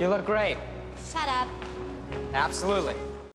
You look great. Shut up. Absolutely.